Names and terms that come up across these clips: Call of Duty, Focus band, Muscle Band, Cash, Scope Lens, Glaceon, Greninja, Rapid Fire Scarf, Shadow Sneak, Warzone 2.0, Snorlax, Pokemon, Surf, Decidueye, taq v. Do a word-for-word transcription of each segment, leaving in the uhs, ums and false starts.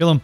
Kill him.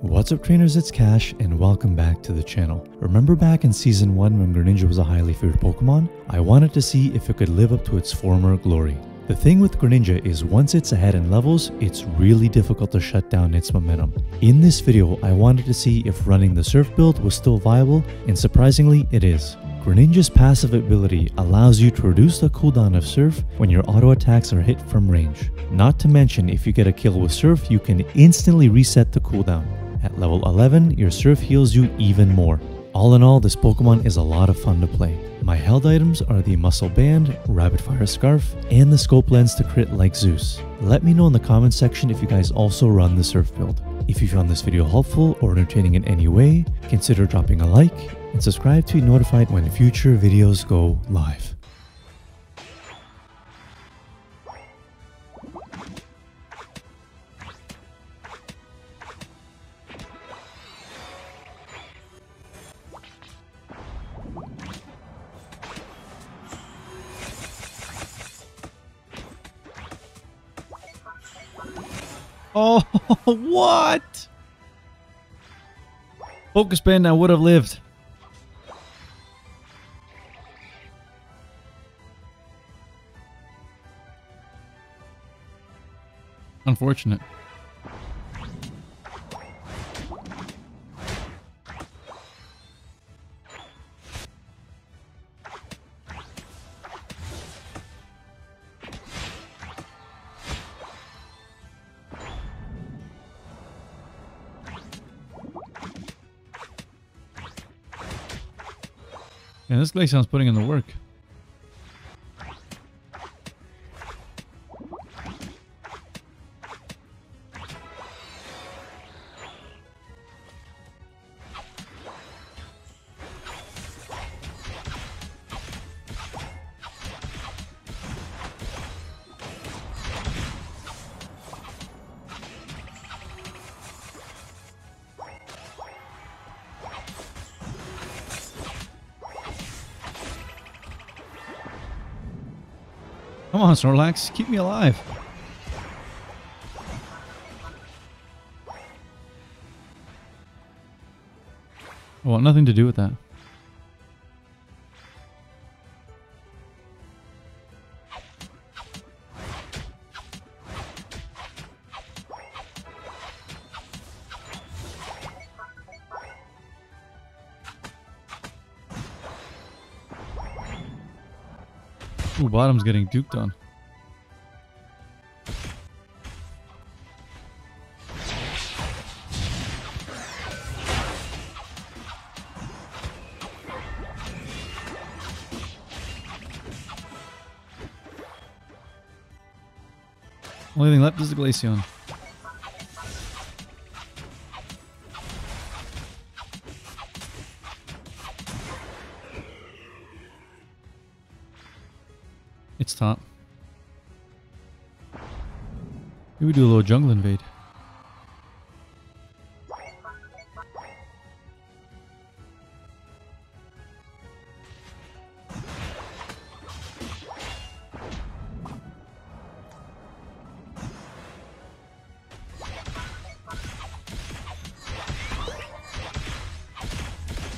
What's up trainers, it's Cash and welcome back to the channel. Remember back in season one when Greninja was a highly feared Pokemon? I wanted to see if it could live up to its former glory. The thing with Greninja is once it's ahead in levels, it's really difficult to shut down its momentum. In this video, I wanted to see if running the Surf build was still viable, and surprisingly it is. Greninja's passive ability allows you to reduce the cooldown of Surf when your auto attacks are hit from range. Not to mention, if you get a kill with Surf, you can instantly reset the cooldown. At level eleven, your Surf heals you even more. All in all, this Pokemon is a lot of fun to play. My held items are the Muscle Band, Rapid Fire Scarf, and the Scope Lens to crit like Zeus. Let me know in the comments section if you guys also run the Surf build. If you found this video helpful or entertaining in any way, consider dropping a like and subscribe to be notified when future videos go live. Oh, what? Focus band, I would have lived. Unfortunate. And this Glaceon's putting in the work. Come on, Snorlax, keep me alive. I want nothing to do with that. Ooh, bottom's getting duked on. Only thing left is the Glaceon. It's top. Maybe we do a little jungle invade.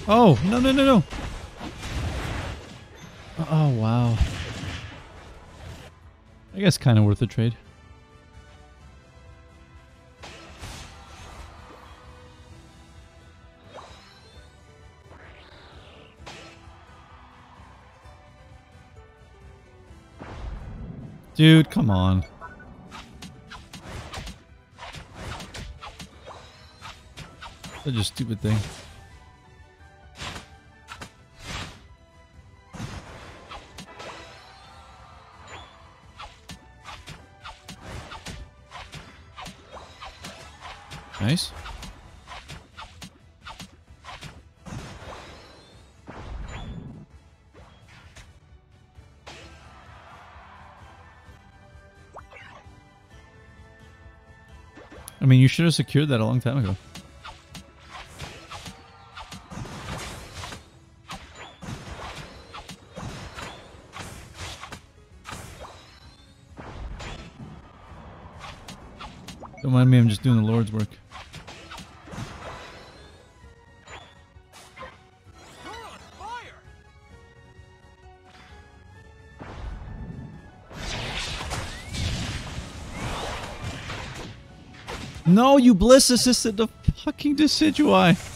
Oh, no, no, no, no. Oh, wow. I guess kind of worth a trade. Dude, come on. Such a stupid thing. Nice. I mean, you should have secured that a long time ago. Don't mind me, I'm just doing the Lord's work. No, you bliss assisted the fucking Decidueye.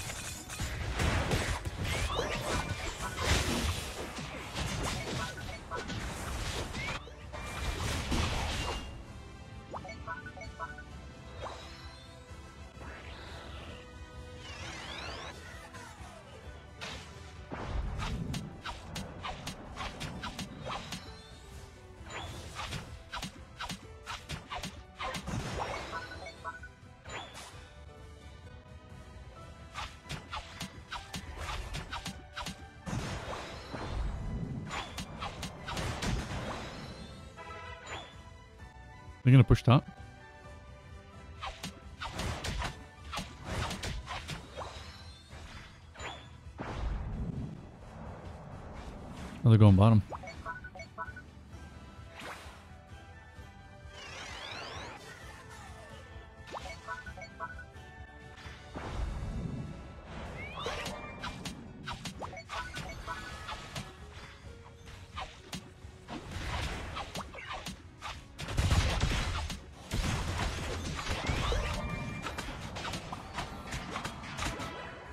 They're gonna push top. Oh, they're going bottom.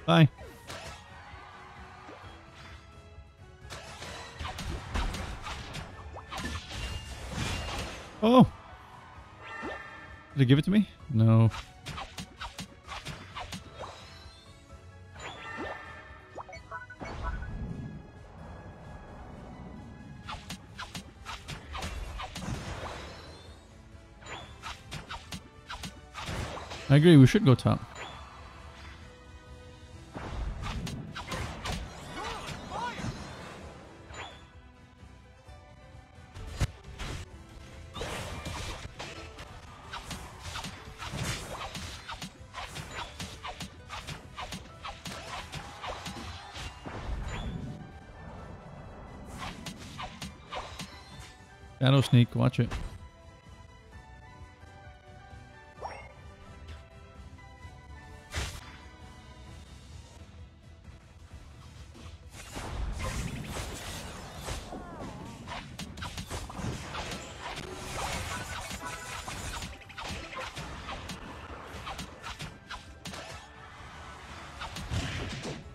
Bye. Oh! Did it give it to me? No. I agree, we should go top. Shadow Sneak, watch it.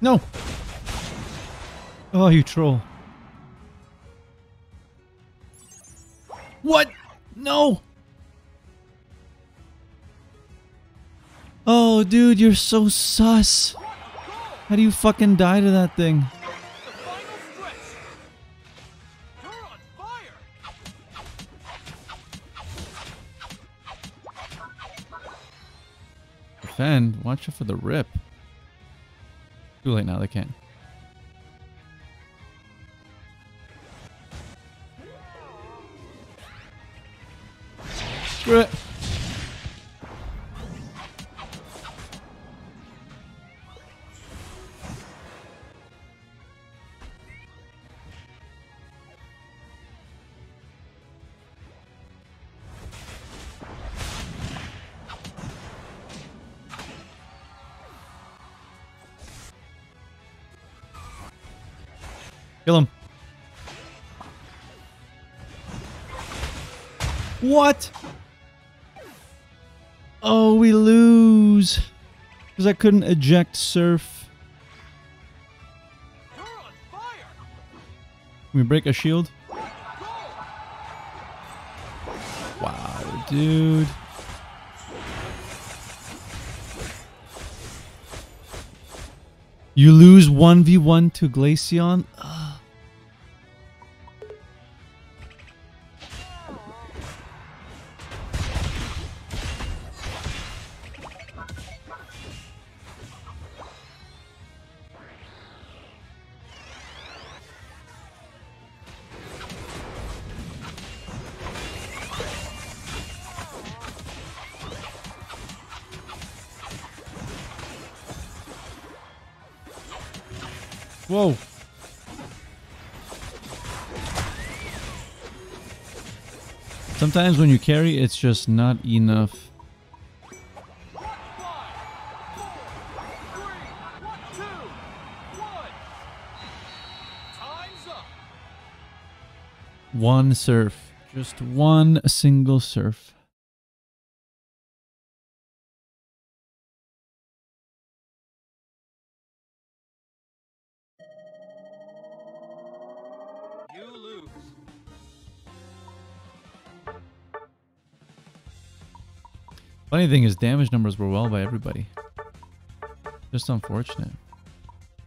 No! Oh, you troll. What? No! Oh, dude, you're so sus. How do you fucking die to that thing? Defend. Watch out for the rip. Too late now, they can't. It. Kill him. What? Oh, we lose because I couldn't eject Surf. You're on fire. Can we break a shield? Wow, dude. You lose one v one to Glaceon? Ugh. Whoa. Sometimes when you carry, it's just not enough. One Surf. Just one single Surf. Funny thing is, damage numbers were well by everybody. Just unfortunate.